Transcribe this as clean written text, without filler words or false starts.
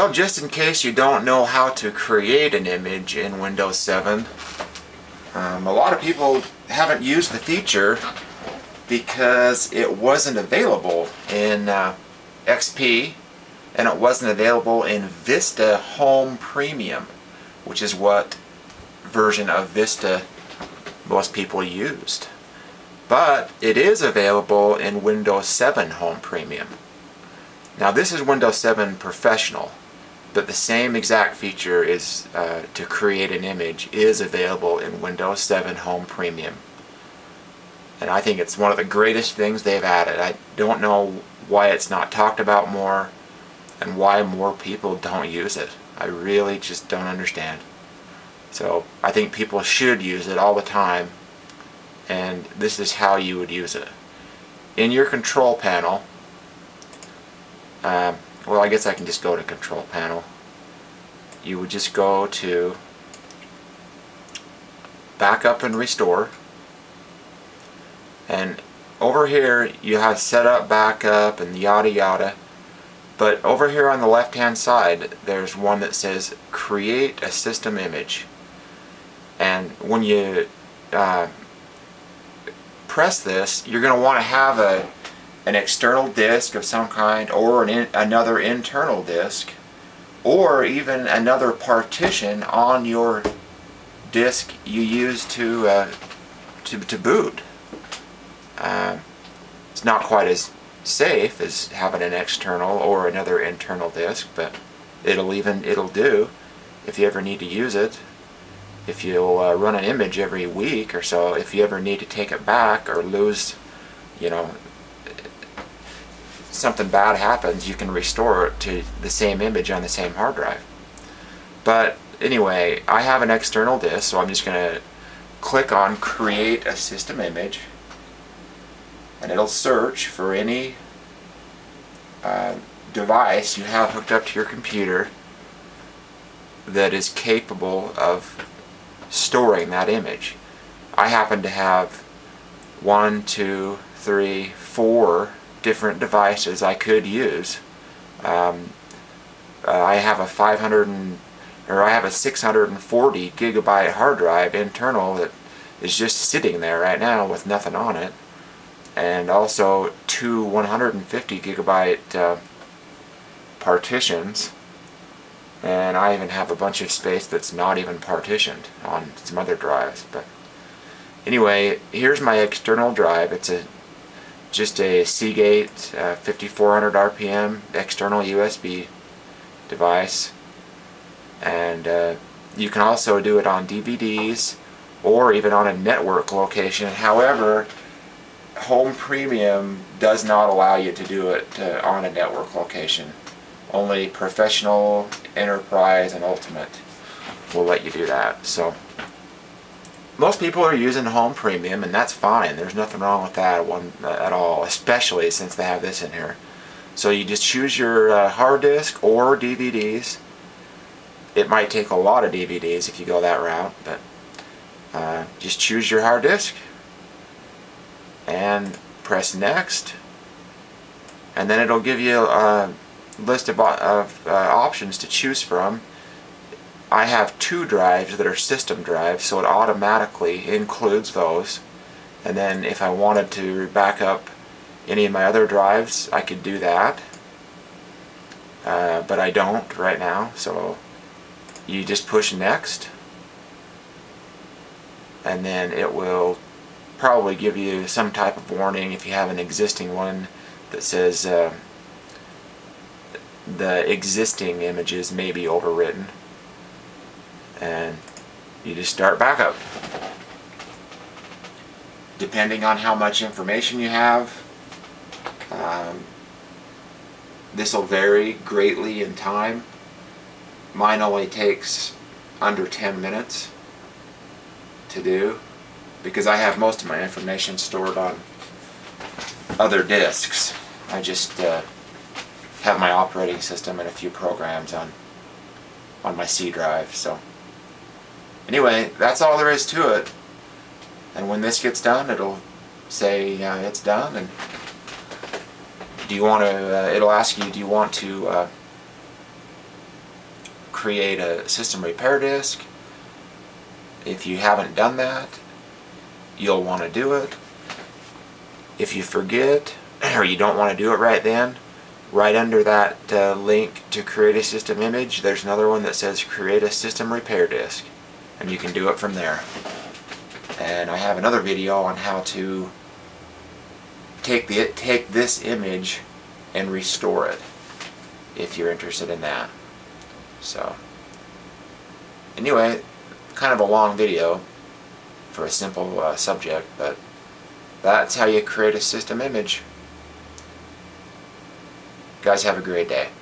Well, just in case you don't know how to create an image in Windows 7, a lot of people haven't used the feature because it wasn't available in XP, and it wasn't available in Vista Home Premium, which is what version of Vista most people used. But it is available in Windows 7 Home Premium. Now this is Windows 7 Professional, but the same exact feature is to create an image is available in Windows 7 Home Premium. And I think it's one of the greatest things they've added. I don't know why it's not talked about more and why more people don't use it. I really just don't understand. So I think people should use it all the time, and this is how you would use it. In your control panel, well, I guess I can just go to control panel. You would just go to backup and restore, and over here you have setup, backup, and yada yada. But over here on the left hand side there's one that says create a system image, and when you press this, you're going to want to have an external disk of some kind, or another internal disk, or even another partition on your disk you use to boot. It's not quite as safe as having an external or another internal disk, but it'll do if you ever need to use it. If you'll run an image every week or so, if you ever need to take it back or lose, you know, something bad happens, you can restore it to the same image on the same hard drive. But anyway, I have an external disk, so I'm just going to click on create a system image, and it'll search for any device you have hooked up to your computer that is capable of storing that image. I happen to have 4 different devices I could use. I have a 640 gigabyte hard drive internal that is just sitting there right now with nothing on it, and also 2 150 gigabyte partitions, and I even have a bunch of space that's not even partitioned on some other drives. But anyway, here's my external drive. It's just a Seagate 5400 RPM external USB device, and you can also do it on DVDs or even on a network location. However, Home Premium does not allow you to do it on a network location. Only Professional, Enterprise, and Ultimate will let you do that. So most people are using Home Premium, and that's fine. There's nothing wrong with that one at all, especially since they have this in here. So you just choose your hard disk or DVDs. It might take a lot of DVDs if you go that route, but just choose your hard disk and press next, and then it'll give you a list of options to choose from. I have 2 drives that are system drives, so it automatically includes those. And then if I wanted to back up any of my other drives, I could do that. But I don't right now, so you just push next, and then it will probably give you some type of warning if you have an existing one that says the existing images may be overwritten. And you just start backup. Depending on how much information you have, this will vary greatly in time. Mine only takes under 10 minutes to do because I have most of my information stored on other disks. I just have my operating system and a few programs on my C drive. So anyway, that's all there is to it, and when this gets done, it'll say it's done, and it'll ask you, do you want to create a system repair disk. If you haven't done that, you'll want to do it. If you forget or you don't want to do it right then, right under that link to create a system image, there's another one that says create a system repair disk, and you can do it from there. And I have another video on how to take this image and restore it, if you're interested in that. So anyway, kind of a long video for a simple subject, but that's how you create a system image. Guys, have a great day.